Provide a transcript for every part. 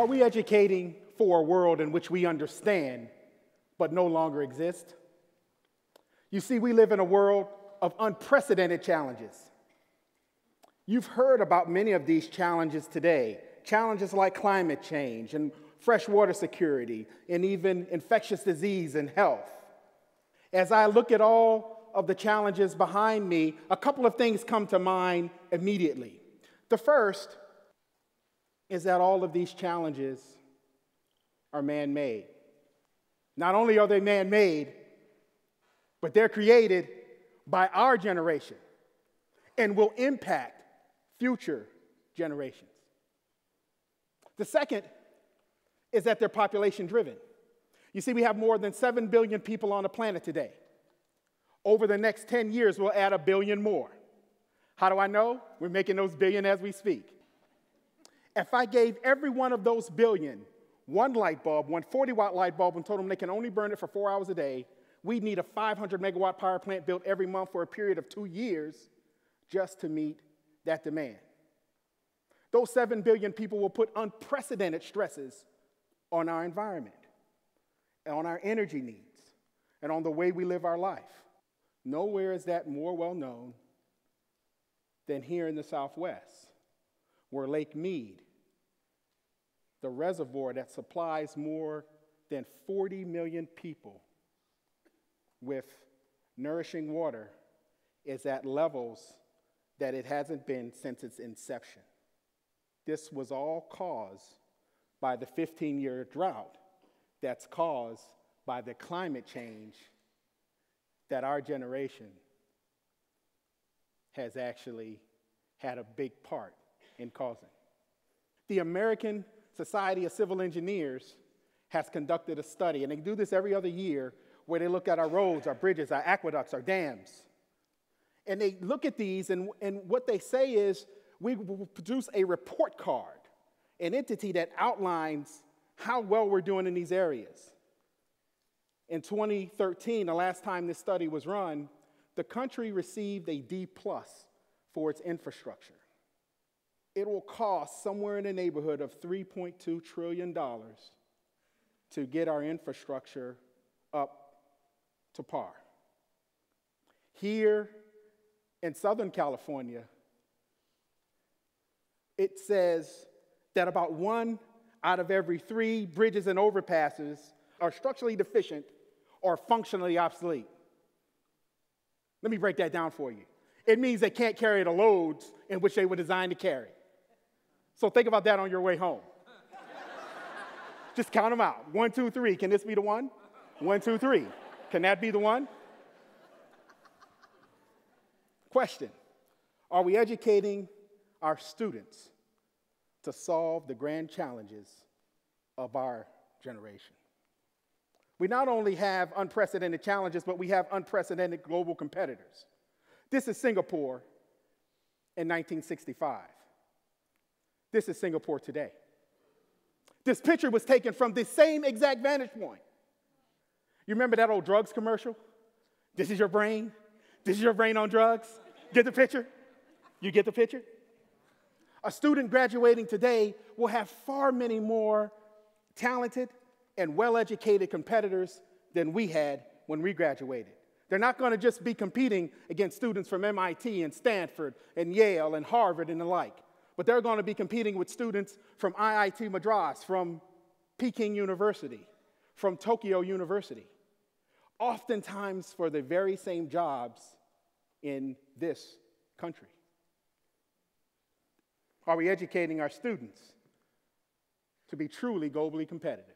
Are we educating for a world in which we understand but no longer exist? You see, we live in a world of unprecedented challenges. You've heard about many of these challenges today, challenges like climate change and freshwater security and even infectious disease and health. As I look at all of the challenges behind me, a couple of things come to mind immediately. The first is that all of these challenges are man-made. Not only are they man-made, but they're created by our generation and will impact future generations. The second is that they're population-driven. You see, we have more than 7 billion people on the planet today. Over the next 10 years, we'll add a billion more. How do I know? We're making those billion as we speak. If I gave every one of those billion one light bulb, one 40-watt light bulb, and told them they can only burn it for 4 hours a day, we'd need a 500-megawatt power plant built every month for a period of 2 years just to meet that demand. Those 7 billion people will put unprecedented stresses on our environment, and on our energy needs, and on the way we live our life. Nowhere is that more well-known than here in the Southwest, where Lake Mead, the reservoir that supplies more than 40 million people with nourishing water, is at levels that it hasn't been since its inception. This was all caused by the 15-year drought that's caused by the climate change that our generation has actually had a big part in causing. The American Society of Civil Engineers has conducted a study, and they do this every other year, where they look at our roads, our bridges, our aqueducts, our dams. And they look at these, and what they say is, we will produce a report card, an entity that outlines how well we're doing in these areas. In 2013, the last time this study was run, the country received a D+ for its infrastructure. It will cost somewhere in the neighborhood of $3.2 trillion to get our infrastructure up to par. Here in Southern California, it says that about 1 out of every 3 bridges and overpasses are structurally deficient or functionally obsolete. Let me break that down for you. It means they can't carry the loads in which they were designed to carry. So think about that on your way home. Just count them out. 1, 2, 3. Can this be the one? 1, 2, 3. Can that be the one? Question: are we educating our students to solve the grand challenges of our generation? We not only have unprecedented challenges, but we have unprecedented global competitors. This is Singapore in 1965. This is Singapore today. This picture was taken from the same exact vantage point. You remember that old drugs commercial? This is your brain. This is your brain on drugs. Get the picture? You get the picture? A student graduating today will have far many more talented and well-educated competitors than we had when we graduated. They're not going to just be competing against students from MIT and Stanford and Yale and Harvard and the like, but they're going to be competing with students from IIT Madras, from Peking University, from Tokyo University, oftentimes for the very same jobs in this country. Are we educating our students to be truly globally competitive?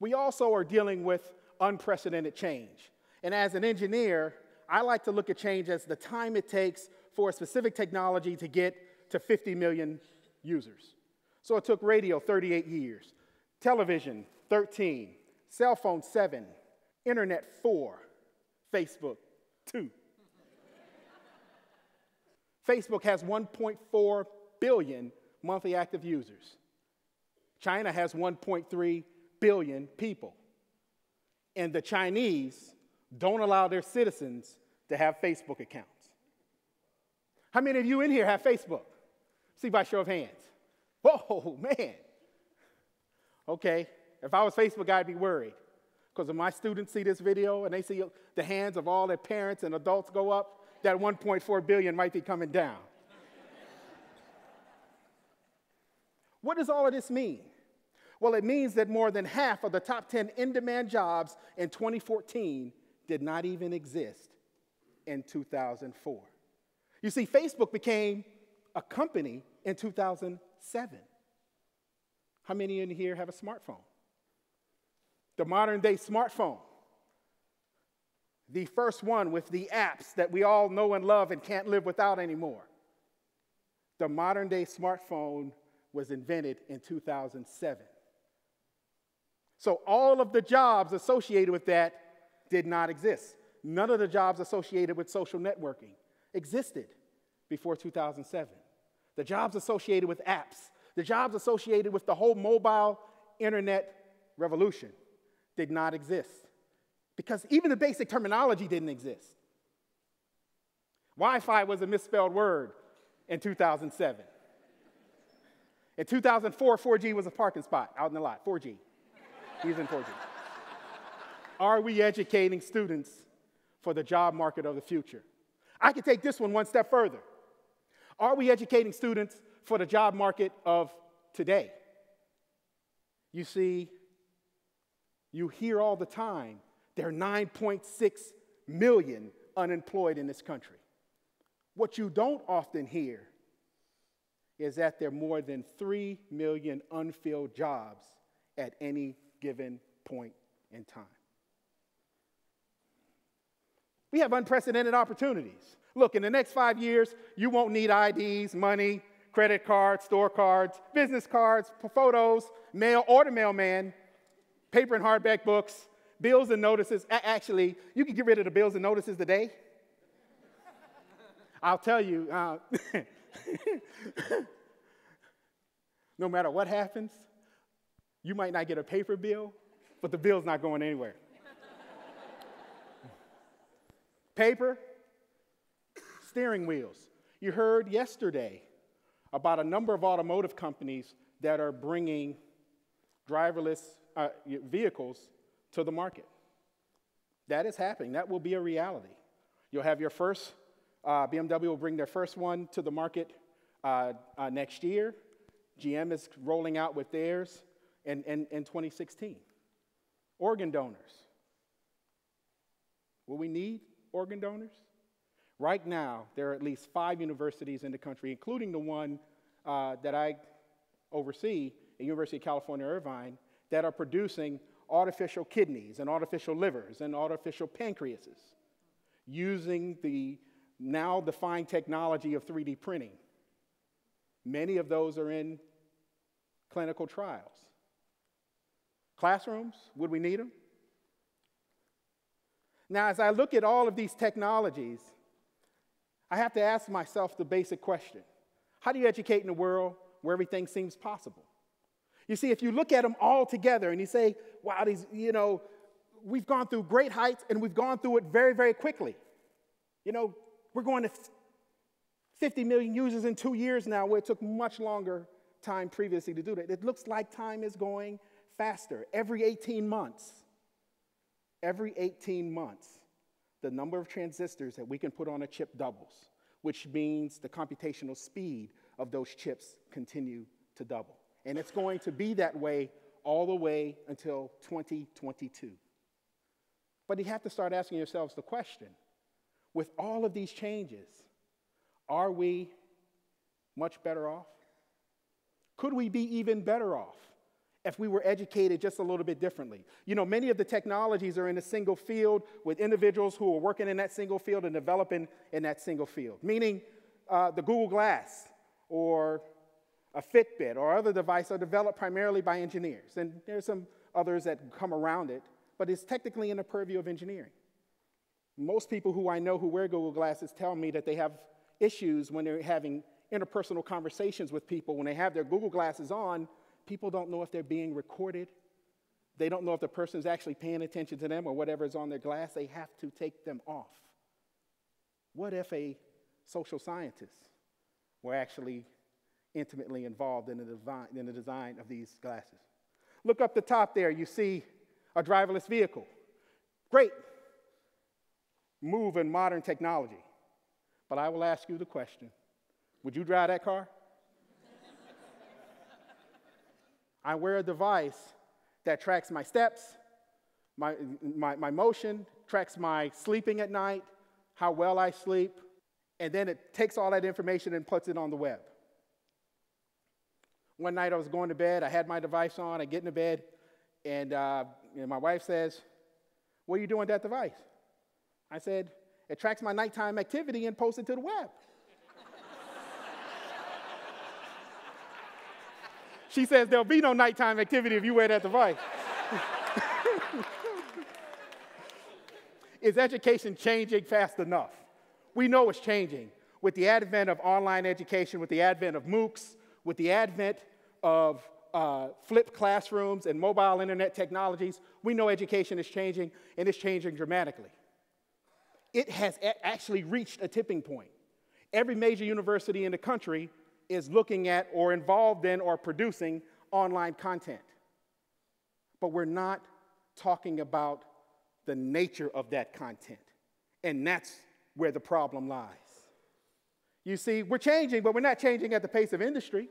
We also are dealing with unprecedented change. And as an engineer, I like to look at change as the time it takes for a specific technology to get to 50 million users. So it took radio 38 years, television 13, cell phone 7, internet 4, Facebook 2. Facebook has 1.4 billion monthly active users. China has 1.3 billion people. And the Chinese don't allow their citizens to have Facebook accounts. How many of you in here have Facebook? See by show of hands. Whoa, man. Okay, if I was Facebook, I'd be worried. Because if my students see this video and they see the hands of all their parents and adults go up, that 1.4 billion might be coming down. What does all of this mean? Well, it means that more than half of the top 10 in-demand jobs in 2014 did not even exist in 2004. You see, Facebook became a company in 2007. How many in here have a smartphone? The modern-day smartphone. The first one with the apps that we all know and love and can't live without anymore. The modern-day smartphone was invented in 2007. So all of the jobs associated with that did not exist. None of the jobs associated with social networking existed before 2007. The jobs associated with apps, the jobs associated with the whole mobile internet revolution did not exist. Because even the basic terminology didn't exist. Wi-Fi was a misspelled word in 2007. In 2004, 4G was a parking spot out in the lot, 4G. He's in 4G. Are we educating students for the job market of the future? I could take this one step further. Are we educating students for the job market of today? You see, you hear all the time, there are 9.6 million unemployed in this country. What you don't often hear is that there are more than 3 million unfilled jobs at any given point in time. We have unprecedented opportunities. Look, in the next 5 years, you won't need IDs, money, credit cards, store cards, business cards, photos, mail or the mailman, paper and hardback books, bills and notices. Actually, you can get rid of the bills and notices today. I'll tell you, no matter what happens, you might not get a paper bill, but the bill's not going anywhere. Paper, steering wheels. You heard yesterday about a number of automotive companies that are bringing driverless vehicles to the market. That is happening. That will be a reality. You'll have your first, BMW will bring their first one to the market next year. GM is rolling out with theirs in 2016. Organ donors. Will we need organ donors? Right now, there are at least 5 universities in the country, including the one that I oversee at University of California Irvine, that are producing artificial kidneys and artificial livers and artificial pancreases using the now defined technology of 3D printing. Many of those are in clinical trials. Classrooms, would we need them? Now, as I look at all of these technologies, I have to ask myself the basic question. How do you educate in a world where everything seems possible? You see, if you look at them all together and you say, wow, these, you know, we've gone through great heights and we've gone through it very, very quickly. You know, we're going to 50 million users in 2 years now, where it took much longer time previously to do that. It looks like time is going faster. Every 18 months, the number of transistors that we can put on a chip doubles, which means the computational speed of those chips continue to double. And it's going to be that way all the way until 2022. But you have to start asking yourselves the question, with all of these changes, are we much better off? Could we be even better off if we were educated just a little bit differently? You know, many of the technologies are in a single field with individuals who are working in that single field and developing in that single field, meaning the Google Glass or a Fitbit or other device are developed primarily by engineers. And there's some others that come around it, but it's technically in the purview of engineering. Most people who I know who wear Google Glasses tell me that they have issues when they're having interpersonal conversations with people. When they have their Google Glasses on, people don't know if they're being recorded. They don't know if the person's actually paying attention to them or whatever is on their glass. They have to take them off. What if a social scientist were actually intimately involved in the design of these glasses. Look up the top there. You see a driverless vehicle. Great move in modern technology. But I will ask you the question, would you drive that car? I wear a device that tracks my steps, my motion, tracks my sleeping at night, how well I sleep, and then it takes all that information and puts it on the web. One night I was going to bed, I had my device on, I get into bed, and my wife says, "What are you doing with that device?" I said, "It tracks my nighttime activity and posts it to the web." She says, "There'll be no nighttime activity if you wear that device." Is education changing fast enough? We know it's changing. With the advent of online education, with the advent of MOOCs, with the advent of flipped classrooms and mobile internet technologies, we know education is changing, and it's changing dramatically. It has actually reached a tipping point. Every major university in the country is looking at or involved in or producing online content. But we're not talking about the nature of that content. And that's where the problem lies. You see, we're changing, but we're not changing at the pace of industry.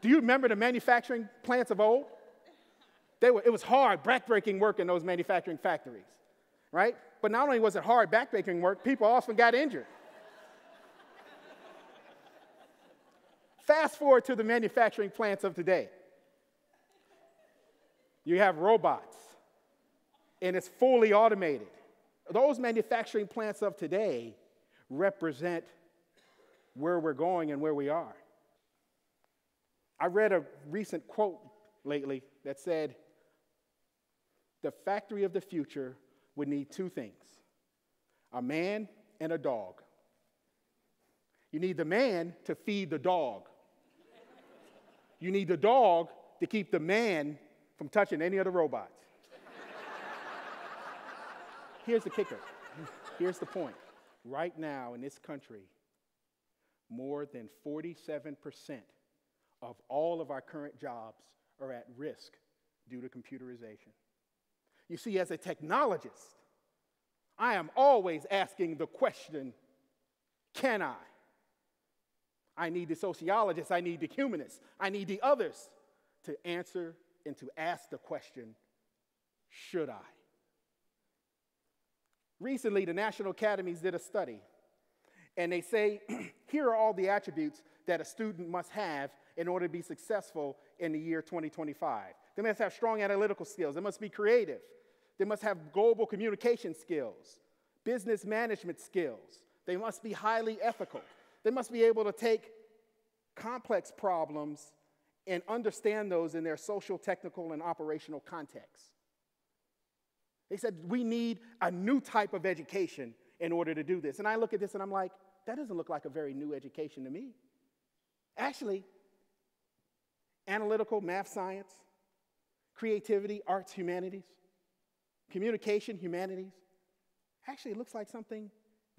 Do you remember the manufacturing plants of old? It was hard, backbreaking work in those manufacturing factories, right? But not only was it hard, backbreaking work, people often got injured. Fast forward to the manufacturing plants of today. You have robots, and it's fully automated. Those manufacturing plants of today represent where we're going and where we are. I read a recent quote lately that said, "The factory of the future would need two things, a man and a dog. You need the man to feed the dog. You need the dog to keep the man from touching any of the robots." Here's the kicker. Here's the point. Right now in this country, more than 47% of all of our current jobs are at risk due to computerization. You see, as a technologist, I am always asking the question, can I? I need the sociologists, I need the humanists, I need the others to answer and to ask the question, should I? Recently, the National Academies did a study, and they say, here are all the attributes that a student must have in order to be successful in the year 2025. They must have strong analytical skills. They must be creative. They must have global communication skills, business management skills. They must be highly ethical. They must be able to take complex problems and understand those in their social, technical, and operational context. They said, we need a new type of education in order to do this. And I look at this and I'm like, that doesn't look like a very new education to me. Actually, analytical, math, science, creativity, arts, humanities, communication, humanities, actually it looks like something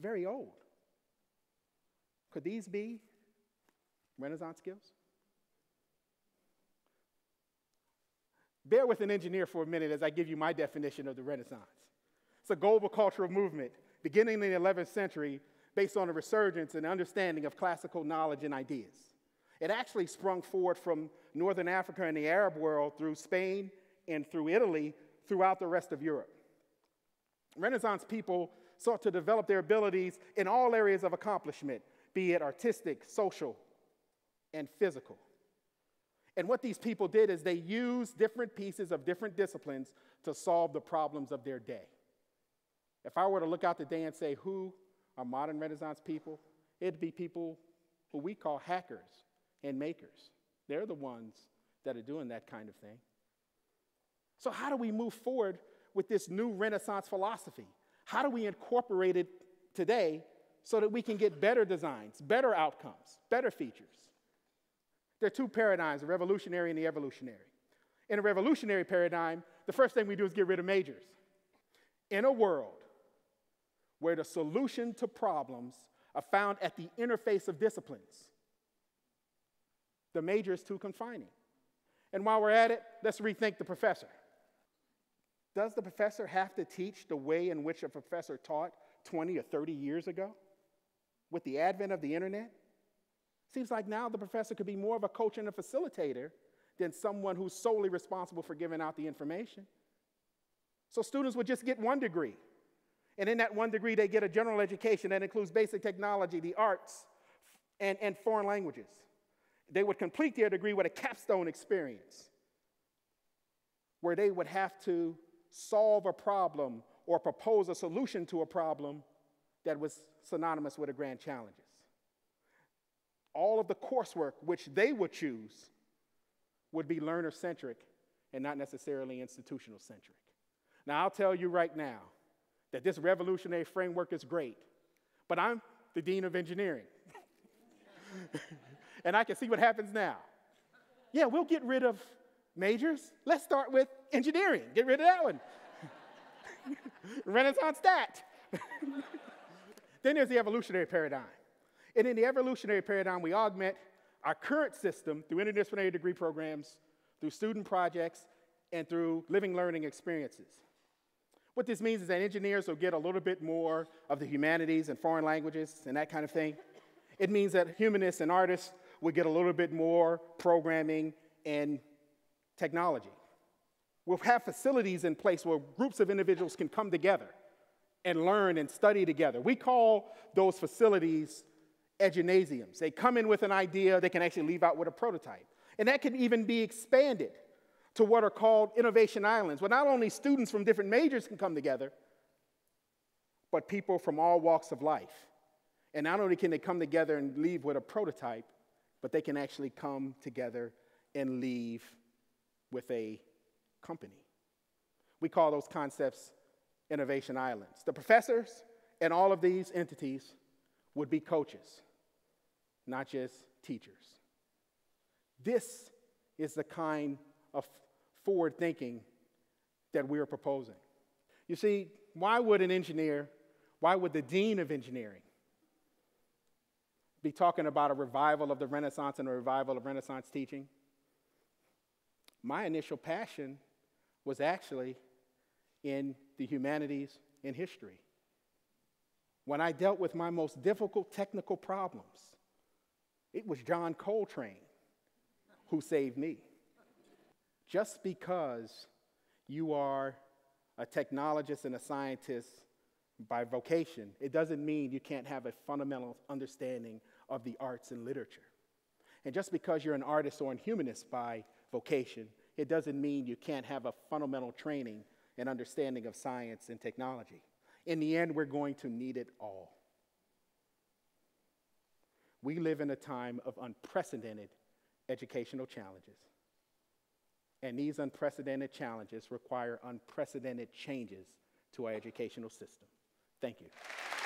very old. Could these be Renaissance skills? Bear with an engineer for a minute as I give you my definition of the Renaissance. It's a global cultural movement beginning in the 11th century based on a resurgence and understanding of classical knowledge and ideas. It actually sprung forward from Northern Africa and the Arab world through Spain and through Italy throughout the rest of Europe. Renaissance people sought to develop their abilities in all areas of accomplishment, be it artistic, social, and physical. And what these people did is they used different pieces of different disciplines to solve the problems of their day. If I were to look out today and say, who are modern Renaissance people? It'd be people who we call hackers and makers. They're the ones that are doing that kind of thing. So how do we move forward with this new Renaissance philosophy? How do we incorporate it today so that we can get better designs, better outcomes, better features? There are two paradigms, the revolutionary and the evolutionary. In a revolutionary paradigm, the first thing we do is get rid of majors. In a world where the solution to problems are found at the interface of disciplines, The major is too confining. And while we're at it, let's rethink the professor. Does the professor have to teach the way in which a professor taught 20 or 30 years ago? With the advent of the internet? Seems like now the professor could be more of a coach and a facilitator than someone who's solely responsible for giving out the information. So students would just get one degree. And in that one degree, they get a general education that includes basic technology, the arts, and foreign languages. They would complete their degree with a capstone experience where they would have to solve a problem or propose a solution to a problem that was synonymous with the grand challenges. All of the coursework which they would choose would be learner-centric and not necessarily institutional-centric. Now, I'll tell you right now that this revolutionary framework is great, but I'm the dean of engineering. And I can see what happens now. Yeah, we'll get rid of majors. Let's start with engineering. Get rid of that one. Renaissance stat. Then there's the evolutionary paradigm. And in the evolutionary paradigm, we augment our current system through interdisciplinary degree programs, through student projects, and through living learning experiences. What this means is that engineers will get a little bit more of the humanities and foreign languages and that kind of thing. It means that humanists and artists will get a little bit more programming and technology. We'll have facilities in place where groups of individuals can come together and learn and study together. We call those facilities edunasiums. They come in with an idea, they can actually leave out with a prototype. And that can even be expanded to what are called innovation islands, where not only students from different majors can come together, but people from all walks of life. And not only can they come together and leave with a prototype, but they can actually come together and leave with a company. We call those concepts innovation islands. The professors and all of these entities would be coaches, not just teachers. This is the kind of forward thinking that we are proposing. You see, why would an engineer, why would the dean of engineering be talking about a revival of the Renaissance and a revival of Renaissance teaching? My initial passion was actually in the humanities and history. When I dealt with my most difficult technical problems, it was John Coltrane who saved me. Just because you are a technologist and a scientist by vocation, it doesn't mean you can't have a fundamental understanding of the arts and literature. And just because you're an artist or a humanist by vocation, it doesn't mean you can't have a fundamental training and understanding of science and technology. In the end, we're going to need it all. We live in a time of unprecedented educational challenges. And these unprecedented challenges require unprecedented changes to our educational system. Thank you.